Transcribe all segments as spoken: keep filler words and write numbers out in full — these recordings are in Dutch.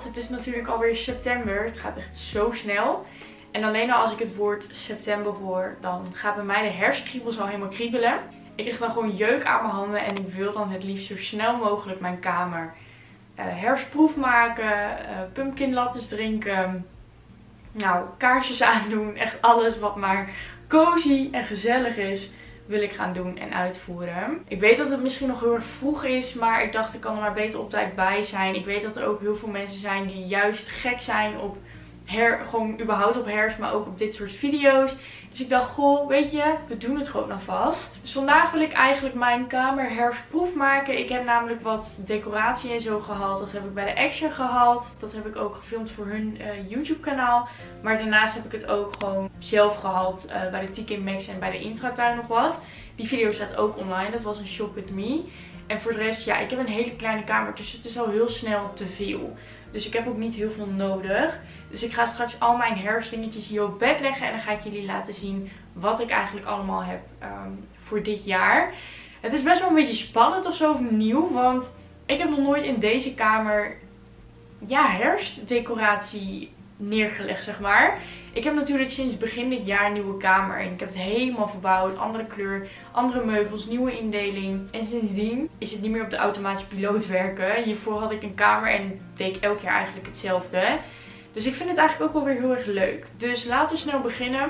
gehad. Het is natuurlijk alweer september. Het gaat echt zo snel. En alleen al als ik het woord september hoor, dan gaat bij mij de herfstkriebels al helemaal kriebelen. Ik krijg dan gewoon jeuk aan mijn handen en ik wil dan het liefst zo snel mogelijk mijn kamer uh, herfstproef maken, uh, pumpkin lattes drinken, nou, kaarsjes aandoen. Echt alles wat maar cozy en gezellig is, wil ik gaan doen en uitvoeren. Ik weet dat het misschien nog heel erg vroeg is, maar ik dacht ik kan er maar beter op tijd bij zijn. Ik weet dat er ook heel veel mensen zijn die juist gek zijn op her, gewoon überhaupt op herfst, maar ook op dit soort video's. Dus ik dacht, goh, weet je, we doen het gewoon alvast. Dus vandaag wil ik eigenlijk mijn kamer herfstproef maken. Ik heb namelijk wat decoratie en zo gehaald. Dat heb ik bij de Action gehaald. Dat heb ik ook gefilmd voor hun uh, YouTube kanaal. Maar daarnaast heb ik het ook gewoon zelf gehaald uh, bij de T K Maxx en bij de Intratuin nog wat. Die video staat ook online. Dat was een shop with me. En voor de rest, ja, ik heb een hele kleine kamer. Dus het is al heel snel te veel. Dus ik heb ook niet heel veel nodig. Dus ik ga straks al mijn herfstdingetjes hier op bed leggen. En dan ga ik jullie laten zien wat ik eigenlijk allemaal heb um, voor dit jaar. Het is best wel een beetje spannend ofzo, of nieuw. Want ik heb nog nooit in deze kamer, ja, herfstdecoratie neergelegd, zeg maar. Ik heb natuurlijk sinds begin dit jaar een nieuwe kamer. En ik heb het helemaal verbouwd. Andere kleur, andere meubels, nieuwe indeling. En sindsdien is het niet meer op de automatische piloot werken. Hiervoor had ik een kamer en deed ik elk jaar eigenlijk hetzelfde. Dus ik vind het eigenlijk ook wel weer heel erg leuk. Dus laten we snel beginnen.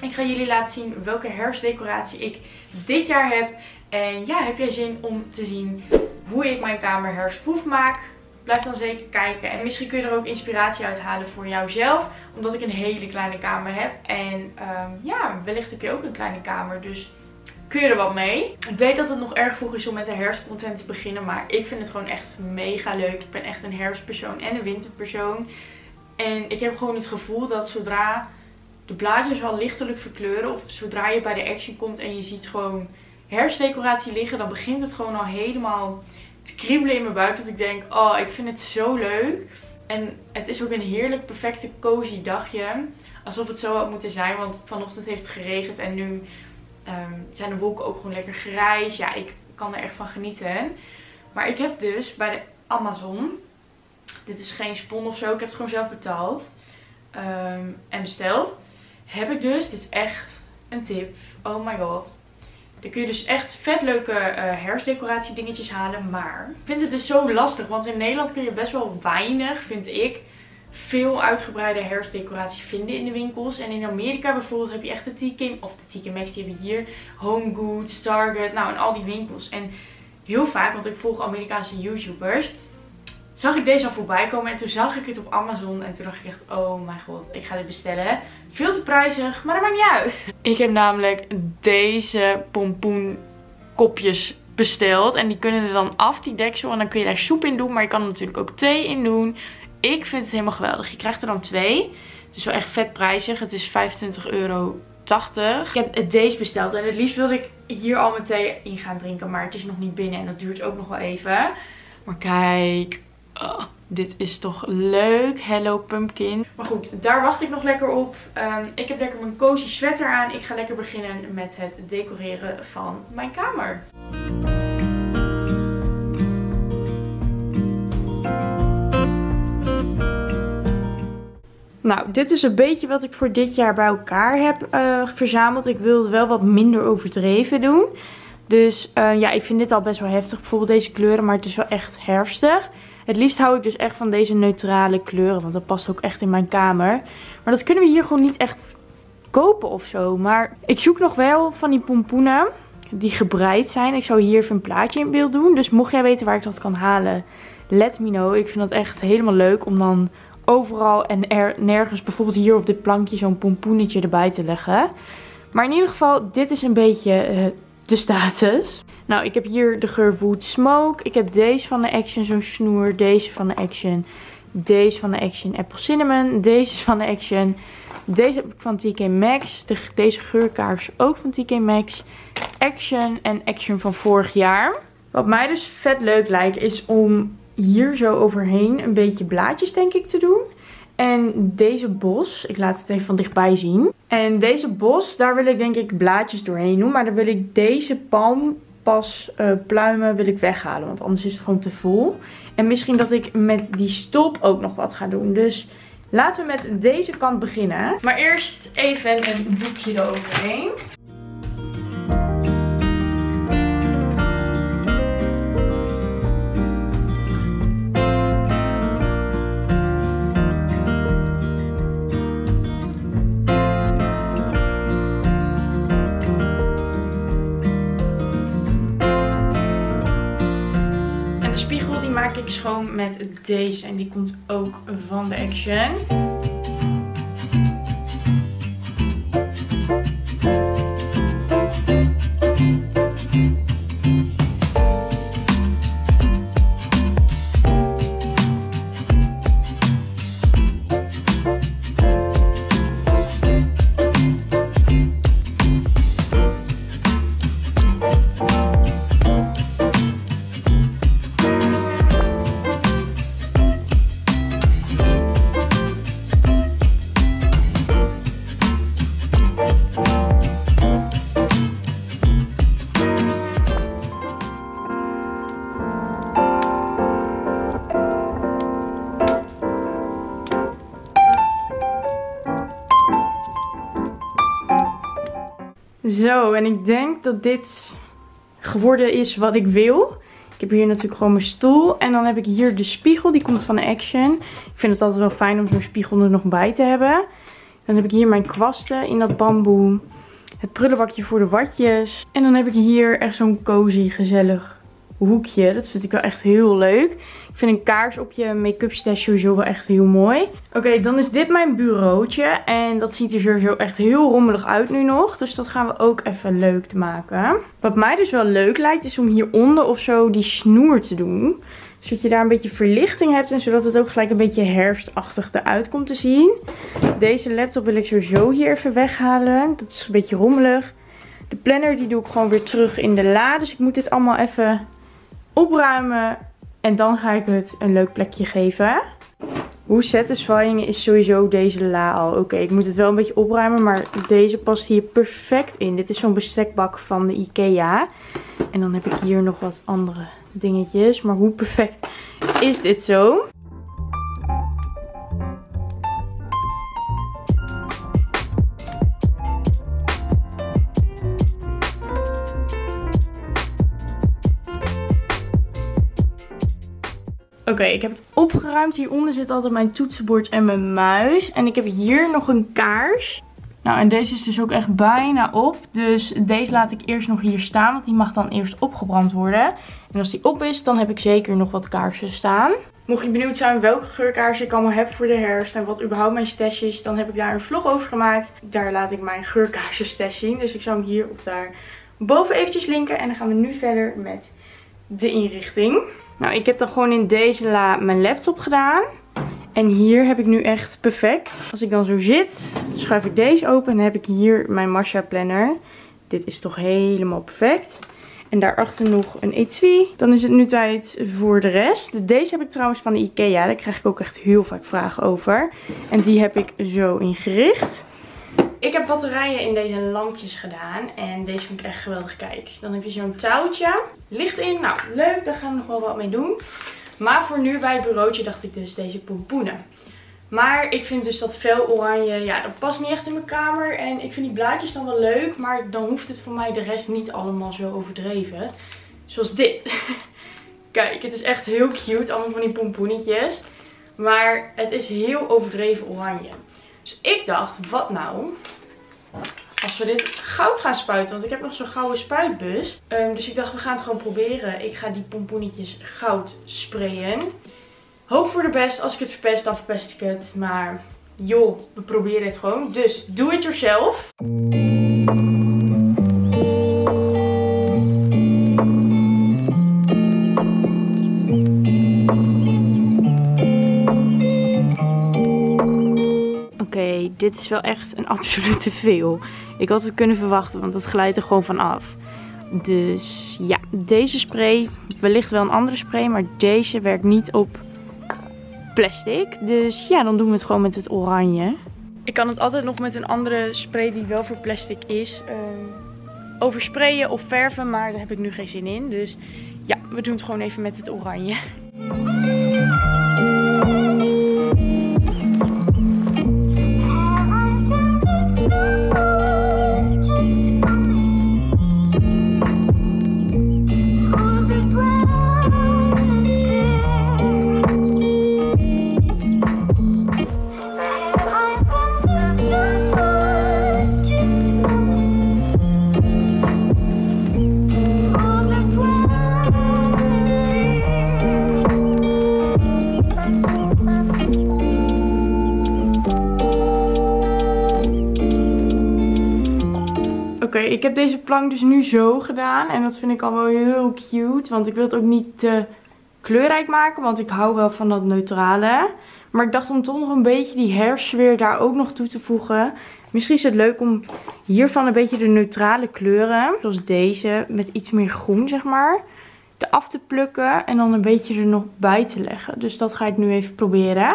Ik ga jullie laten zien welke herfstdecoratie ik dit jaar heb. En ja, heb jij zin om te zien hoe ik mijn kamer herfstproef maak? Blijf dan zeker kijken. En misschien kun je er ook inspiratie uit halen voor jouzelf. Omdat ik een hele kleine kamer heb. En um, ja, wellicht heb je ook een kleine kamer. Dus kun je er wat mee? Ik weet dat het nog erg vroeg is om met de herfstcontent te beginnen. Maar ik vind het gewoon echt mega leuk. Ik ben echt een herfstpersoon en een winterpersoon. En ik heb gewoon het gevoel dat zodra de blaadjes al lichtelijk verkleuren. Of zodra je bij de Action komt en je ziet gewoon herfstdecoratie liggen. Dan begint het gewoon al helemaal te kriebelen in mijn buik. Dat ik denk, oh, ik vind het zo leuk. En het is ook een heerlijk, perfecte, cozy dagje. Alsof het zo had moeten zijn. Want vanochtend heeft het geregend. En nu um, zijn de wolken ook gewoon lekker grijs. Ja, ik kan er echt van genieten. Maar ik heb dus bij de Amazon... Dit is geen spon of zo. Ik heb het gewoon zelf betaald. Um, en besteld. Heb ik dus. Dit is echt een tip. Oh my god. Dan kun je dus echt vet leuke uh, herfstdecoratie dingetjes halen. Maar ik vind het dus zo lastig. Want in Nederland kun je best wel weinig, vind ik, veel uitgebreide herfstdecoratie vinden in de winkels. En in Amerika bijvoorbeeld heb je echt de T K... Of de T K Maxx, die hebben hier. HomeGoods, Target. Nou, en al die winkels. En heel vaak, want ik volg Amerikaanse YouTubers... Zag ik deze al voorbij komen en toen zag ik het op Amazon en toen dacht ik echt, oh mijn god, ik ga dit bestellen. Veel te prijzig, maar dat maakt niet uit. Ik heb namelijk deze pompoenkopjes besteld en die kunnen er dan af, die deksel. En dan kun je daar soep in doen, maar je kan er natuurlijk ook thee in doen. Ik vind het helemaal geweldig. Je krijgt er dan twee. Het is wel echt vet prijzig. Het is vijfentwintig euro tachtig. Ik heb deze besteld en het liefst wilde ik hier al mijn thee in gaan drinken, maar het is nog niet binnen en dat duurt ook nog wel even. Maar kijk... Oh, dit is toch leuk. Hello pumpkin. Maar goed, daar wacht ik nog lekker op. Um, ik heb lekker mijn cozy sweater aan. Ik ga lekker beginnen met het decoreren van mijn kamer. Nou, dit is een beetje wat ik voor dit jaar bij elkaar heb uh, verzameld. Ik wilde wel wat minder overdreven doen. Dus uh, ja, ik vind dit al best wel heftig. Bijvoorbeeld deze kleuren, maar het is wel echt herfstig. Het liefst hou ik dus echt van deze neutrale kleuren. Want dat past ook echt in mijn kamer. Maar dat kunnen we hier gewoon niet echt kopen of zo. Maar ik zoek nog wel van die pompoenen die gebreid zijn. Ik zou hier even een plaatje in beeld doen. Dus mocht jij weten waar ik dat kan halen, let me know. Ik vind dat echt helemaal leuk om dan overal en er, nergens, bijvoorbeeld hier op dit plankje, zo'n pompoenetje erbij te leggen. Maar in ieder geval, dit is een beetje... Uh, de status. Nou, ik heb hier de geur Wood Smoke. Ik heb deze van de Action, zo'n snoer. Deze van de Action. Deze van de Action Apple Cinnamon. Deze is van de Action. Deze heb ik van T K Maxx. De, deze geurkaars ook van T K Maxx. Action en Action van vorig jaar. Wat mij dus vet leuk lijkt is om hier zo overheen een beetje blaadjes denk ik te doen. En deze bos, ik laat het even van dichtbij zien. En deze bos, daar wil ik denk ik blaadjes doorheen doen. Maar dan wil ik deze palmpaspluimen uh, wil ik weghalen. Want anders is het gewoon te vol. En misschien dat ik met die stop ook nog wat ga doen. Dus laten we met deze kant beginnen. Maar eerst even een doekje eroverheen. Ik schoon met deze en die komt ook van de Action. Zo, en ik denk dat dit geworden is wat ik wil. Ik heb hier natuurlijk gewoon mijn stoel. En dan heb ik hier de spiegel, die komt van de Action. Ik vind het altijd wel fijn om zo'n spiegel er nog bij te hebben. Dan heb ik hier mijn kwasten in dat bamboe. Het prullenbakje voor de watjes. En dan heb ik hier echt zo'n cozy, gezellig hoekje. Dat vind ik wel echt heel leuk. Ik vind een kaars op je make-up stash sowieso wel echt heel mooi. Oké, okay, dan is dit mijn bureautje. En dat ziet er sowieso echt heel rommelig uit nu nog. Dus dat gaan we ook even leuk maken. Wat mij dus wel leuk lijkt is om hieronder of zo die snoer te doen. Zodat je daar een beetje verlichting hebt. En zodat het ook gelijk een beetje herfstachtig eruit komt te zien. Deze laptop wil ik sowieso hier even weghalen. Dat is een beetje rommelig. De planner die doe ik gewoon weer terug in de la. Dus ik moet dit allemaal even opruimen en dan ga ik het een leuk plekje geven. Hoe satisfying is sowieso deze la al. Oké, okay, ik moet het wel een beetje opruimen, maar deze past hier perfect in. Dit is zo'n bestekbak van de IKEA. En dan heb ik hier nog wat andere dingetjes. Maar hoe perfect is dit zo? Oké, okay, ik heb het opgeruimd. Hieronder zit altijd mijn toetsenbord en mijn muis. En ik heb hier nog een kaars. Nou, en deze is dus ook echt bijna op. Dus deze laat ik eerst nog hier staan. Want die mag dan eerst opgebrand worden. En als die op is, dan heb ik zeker nog wat kaarsen staan. Mocht je benieuwd zijn welke geurkaarsen ik allemaal heb voor de herfst. En wat überhaupt mijn stash is. Dan heb ik daar een vlog over gemaakt. Daar laat ik mijn geurkaarsen stash zien. Dus ik zou hem hier of daar boven eventjes linken. En dan gaan we nu verder met de inrichting. Nou, ik heb dan gewoon in deze la mijn laptop gedaan. En hier heb ik nu echt perfect. Als ik dan zo zit, schuif ik deze open en heb ik hier mijn Masha planner. Dit is toch helemaal perfect. En daarachter nog een etui. Dan is het nu tijd voor de rest. Deze heb ik trouwens van de IKEA. Daar krijg ik ook echt heel vaak vragen over. En die heb ik zo ingericht. Ik heb batterijen in deze lampjes gedaan. En deze vind ik echt geweldig. Kijk, dan heb je zo'n touwtje. Licht in. Nou, leuk. Daar gaan we nog wel wat mee doen. Maar voor nu bij het bureautje dacht ik dus deze pompoenen. Maar ik vind dus dat fel oranje, ja, dat past niet echt in mijn kamer. En ik vind die blaadjes dan wel leuk. Maar dan hoeft het voor mij de rest niet allemaal zo overdreven. Zoals dit. Kijk, het is echt heel cute. Allemaal van die pompoenetjes. Maar het is heel overdreven oranje. Dus ik dacht, wat nou als we dit goud gaan spuiten. Want ik heb nog zo'n gouden spuitbus. Um, dus ik dacht, we gaan het gewoon proberen. Ik ga die pompoenetjes goud sprayen. Hoop voor de best. Als ik het verpest, dan verpest ik het. Maar joh, we proberen het gewoon. Dus do it yourself. Dit is wel echt een absolute veel. Ik had het kunnen verwachten, want het glijdt er gewoon van af. Dus ja, deze spray, wellicht wel een andere spray, maar deze werkt niet op plastic. Dus ja, dan doen we het gewoon met het oranje. Ik kan het altijd nog met een andere spray die wel voor plastic is, uh, oversprayen of verven, maar daar heb ik nu geen zin in. Dus ja, we doen het gewoon even met het oranje. super. Ik heb deze plank dus nu zo gedaan. En dat vind ik al wel heel cute. Want ik wil het ook niet te kleurrijk maken. Want ik hou wel van dat neutrale. Maar ik dacht om toch nog een beetje die herfstsfeer daar ook nog toe te voegen. Misschien is het leuk om hiervan een beetje de neutrale kleuren. Zoals deze. Met iets meer groen, zeg maar. Af te plukken. En dan een beetje er nog bij te leggen. Dus dat ga ik nu even proberen.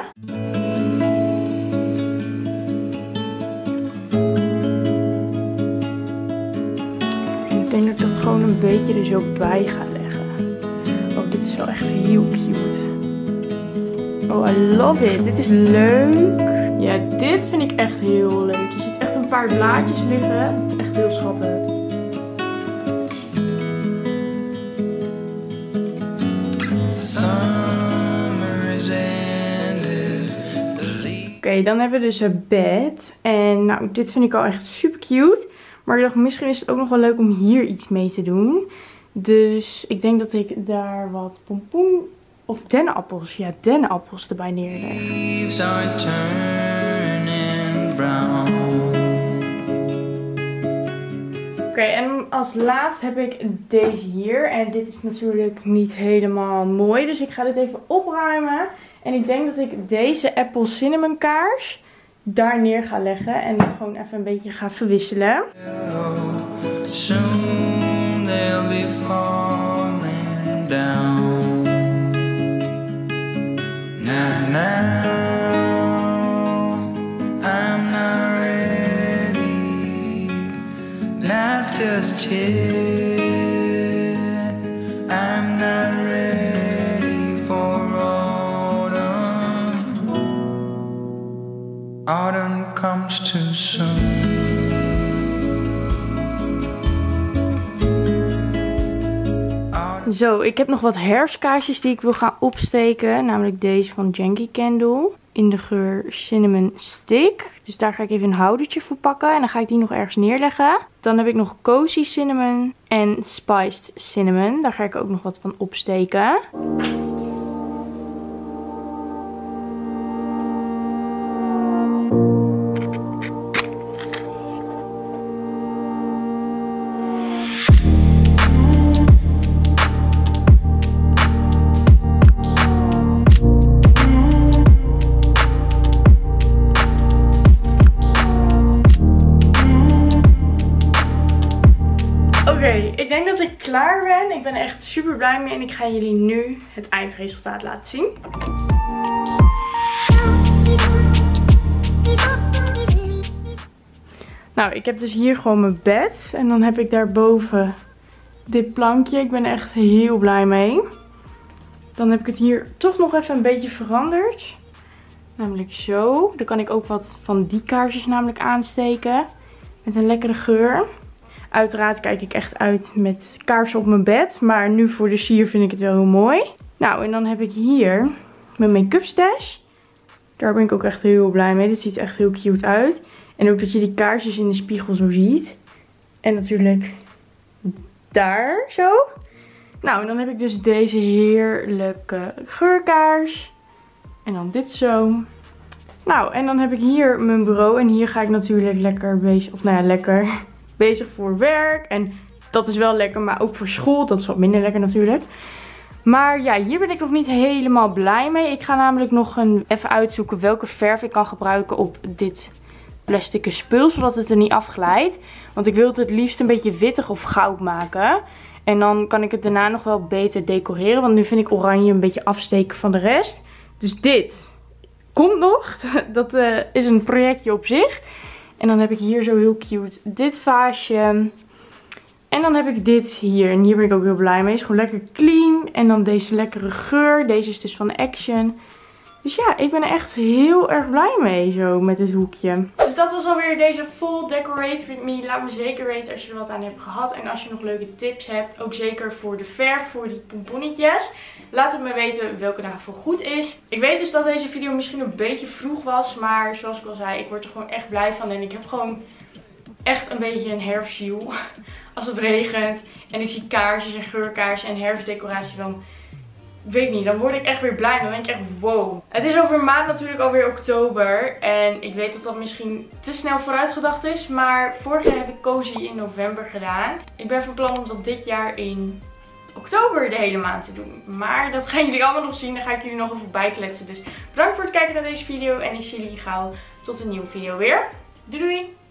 Ik denk dat ik dat gewoon een beetje er zo bij ga leggen. Oh, dit is wel echt heel cute. Oh, I love it. Dit is leuk. Ja, dit vind ik echt heel leuk. Je ziet echt een paar blaadjes liggen. Dat is echt heel schattig. Oké, okay, dan hebben we dus het bed. En nou, dit vind ik al echt super cute. Maar ik dacht, misschien is het ook nog wel leuk om hier iets mee te doen. Dus ik denk dat ik daar wat pompoen of dennenappels, ja, dennenappels erbij neerleg. Oké, okay, en als laatst heb ik deze hier. En dit is natuurlijk niet helemaal mooi. Dus ik ga dit even opruimen. En ik denk dat ik deze apple cinnamon kaars daar neer ga leggen. En het gewoon even een beetje ga verwisselen. Autumn comes too soon. Autumn... Zo, ik heb nog wat herfstkaarsjes die ik wil gaan opsteken. Namelijk deze van Yankee Candle. In de geur Cinnamon Stick. Dus daar ga ik even een houdertje voor pakken. En dan ga ik die nog ergens neerleggen. Dan heb ik nog Cozy Cinnamon en Spiced Cinnamon. Daar ga ik ook nog wat van opsteken. Klaar ben. Ik ben er echt super blij mee en ik ga jullie nu het eindresultaat laten zien. Nou, ik heb dus hier gewoon mijn bed en dan heb ik daarboven dit plankje. Ik ben er echt heel blij mee. Dan heb ik het hier toch nog even een beetje veranderd. Namelijk zo. Dan kan ik ook wat van die kaarsjes namelijk aansteken met een lekkere geur. Uiteraard kijk ik echt uit met kaarsen op mijn bed. Maar nu voor de sier vind ik het wel heel mooi. Nou, en dan heb ik hier mijn make-up stash. Daar ben ik ook echt heel blij mee. Dit ziet echt heel cute uit. En ook dat je die kaarsjes in de spiegel zo ziet. En natuurlijk daar zo. Nou, en dan heb ik dus deze heerlijke geurkaars. En dan dit zo. Nou, en dan heb ik hier mijn bureau. En hier ga ik natuurlijk lekker bezig... Of nou ja, lekker... bezig voor werk. En dat is wel lekker. Maar ook voor school. Dat is wat minder lekker natuurlijk. Maar ja, hier ben ik nog niet helemaal blij mee. Ik ga namelijk nog een, even uitzoeken welke verf ik kan gebruiken op dit plastic spul. Zodat het er niet afglijdt. Want ik wil het het liefst een beetje wittig of goud maken. En dan kan ik het daarna nog wel beter decoreren. Want nu vind ik oranje een beetje afsteken van de rest. Dus dit komt nog. Dat uh, is een projectje op zich. En dan heb ik hier zo heel cute dit vaasje. En dan heb ik dit hier. En hier ben ik ook heel blij mee. Het is gewoon lekker clean. En dan deze lekkere geur. Deze is dus van Action. Dus ja, ik ben er echt heel erg blij mee zo met dit hoekje. Dus dat was alweer deze full decorate with me. Laat me zeker weten als je er wat aan hebt gehad. En als je nog leuke tips hebt. Ook zeker voor de verf, voor die pompoenetjes. Laat het me weten welke daarvoor goed is. Ik weet dus dat deze video misschien een beetje vroeg was. Maar zoals ik al zei, ik word er gewoon echt blij van. En ik heb gewoon echt een beetje een herfstziel. Als het regent en ik zie kaarsjes en geurkaarsen en herfstdecoratie, dan weet niet, dan word ik echt weer blij. Dan denk ik echt wow. Het is over een maand natuurlijk alweer oktober. En ik weet dat dat misschien te snel vooruitgedacht is. Maar vorig jaar heb ik Cozy in november gedaan. Ik ben van plan om dat dit jaar in oktober de hele maand te doen. Maar dat gaan jullie allemaal nog zien. Dan ga ik jullie nog even bijkletsen. Dus bedankt voor het kijken naar deze video. En ik zie jullie gauw tot een nieuwe video weer. Doei doei!